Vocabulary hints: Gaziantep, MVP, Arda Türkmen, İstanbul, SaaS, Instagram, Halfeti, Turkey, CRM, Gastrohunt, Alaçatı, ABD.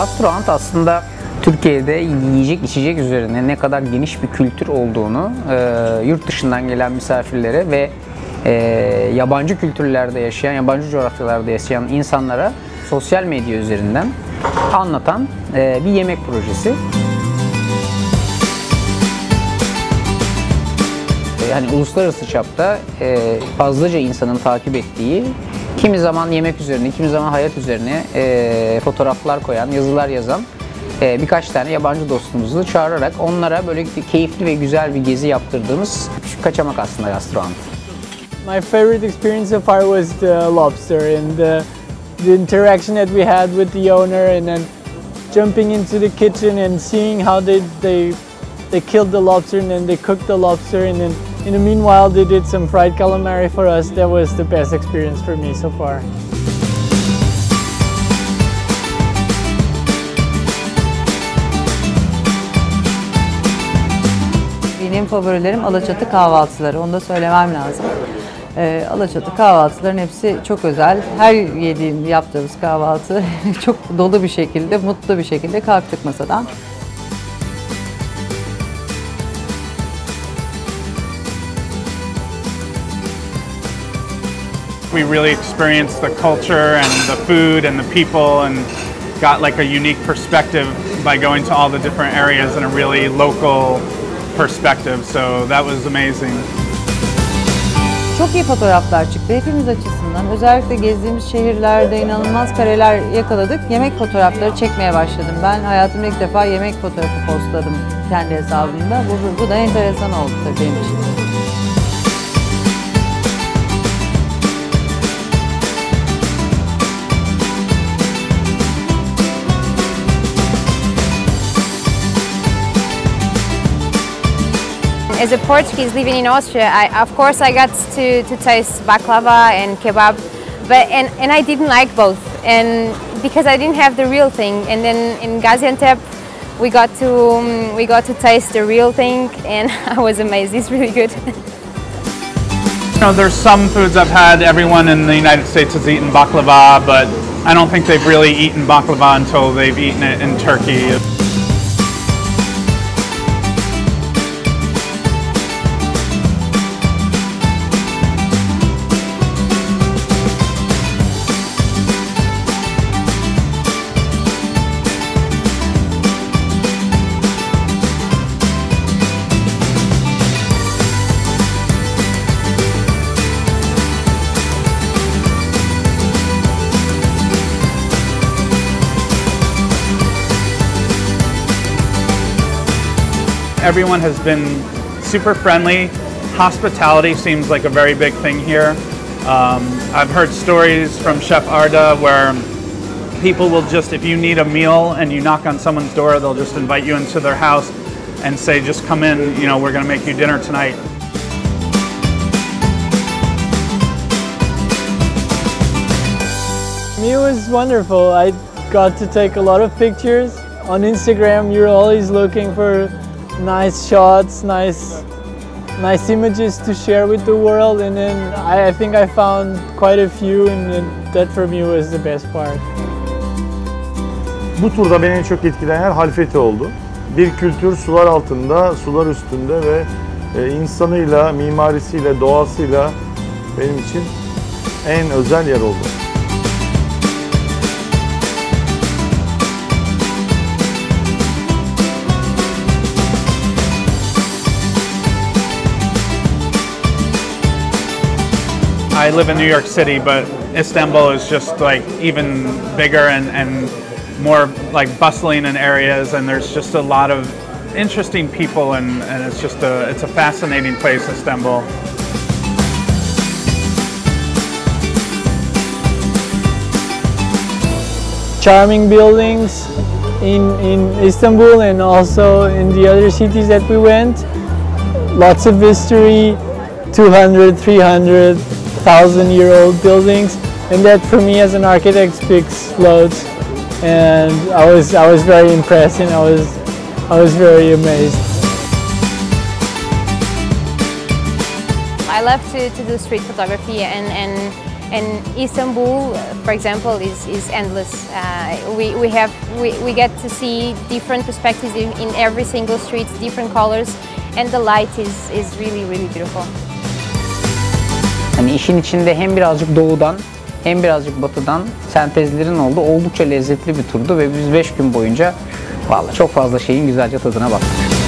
Gastrohunt aslında Türkiye'de yiyecek içecek üzerine ne kadar geniş bir kültür olduğunu yurt dışından gelen misafirlere ve yabancı kültürlerde yaşayan, yabancı coğrafyalarda yaşayan insanlara sosyal medya üzerinden anlatan bir yemek projesi. Yani uluslararası çapta fazlaca insanın takip ettiği, kimi zaman yemek üzerine, kimi zaman hayat üzerine fotoğraflar koyan, yazılar yazan birkaç tane yabancı dostumuzu çağırarak onlara böyle keyifli ve güzel bir gezi yaptırdığımız küçük kaçamak aslında Gastrohunt. My favorite experience so far was the lobster and the interaction that we had with the owner, and then jumping into the kitchen and seeing how they killed the lobster and then they cooked the lobster, and then in the meanwhile they did some fried calamari for us. That was the best experience for me so far. Benim favorilerim Alaçatı kahvaltıları, onu da söylemem lazım. Alaçatı kahvaltıların hepsi çok özel. Her yediğim, yaptığımız kahvaltı çok dolu bir şekilde, mutlu bir şekilde kalktık masadan. We really experienced the culture and the food and the people, and got like a unique perspective by going to all the different areas in a really local perspective. So that was amazing. Çok iyi fotoğraflar çıktı hepimiz açısından. Özellikle gezdiğimiz şehirlerde inanılmaz kareler yakaladık. Yemek fotoğrafları çekmeye başladım. Ben hayatımda ilk defa yemek fotoğrafı postladım kendi hesabımda. Bu da enteresan oldu tabii benim için. As a Portuguese living in Austria, of course I got to taste baklava and kebab, but I didn't like both, and because I didn't have the real thing. And then in Gaziantep, we got to taste the real thing, and I was amazed. It's really good. You know, there's some foods I've had. Everyone in the United States has eaten baklava, but I don't think they've really eaten baklava until they've eaten it in Turkey. Everyone has been super friendly. Hospitality seems like a very big thing here. I've heard stories from Chef Arda where people will just, if you need a meal and you knock on someone's door, they'll just invite you into their house and say, just come in, you know, we're gonna make you dinner tonight. It was wonderful. I got to take a lot of pictures. On Instagram, you're always looking for nice shots, nice images to share with the world, and then I think I found quite a few, and that for me was the best part. Bu turda beni en çok etkileyen yer Halfeti oldu. Bir kültür sular altında, sular üstünde ve insanıyla, mimarisiyle, doğasıyla benim için en özel yer oldu. I live in New York City, but Istanbul is just like even bigger and more like bustling in areas, and there's just a lot of interesting people, and it's just it's a fascinating place, Istanbul. Charming buildings in Istanbul, and also in the other cities that we went. Lots of history, 200, 300. 1,000-year-old buildings, and that for me as an architect speaks loads, and I was very impressed, and I was very amazed. I love to do street photography, and And Istanbul, for example, is endless. We get to see different perspectives in every single street, different colors, and the light is really beautiful. Hani işin içinde hem birazcık doğudan hem birazcık batıdan sentezlerin oldu. Oldukça lezzetli bir turdu ve biz 5 gün boyunca vallahi çok fazla şeyin güzelce tadına baktık.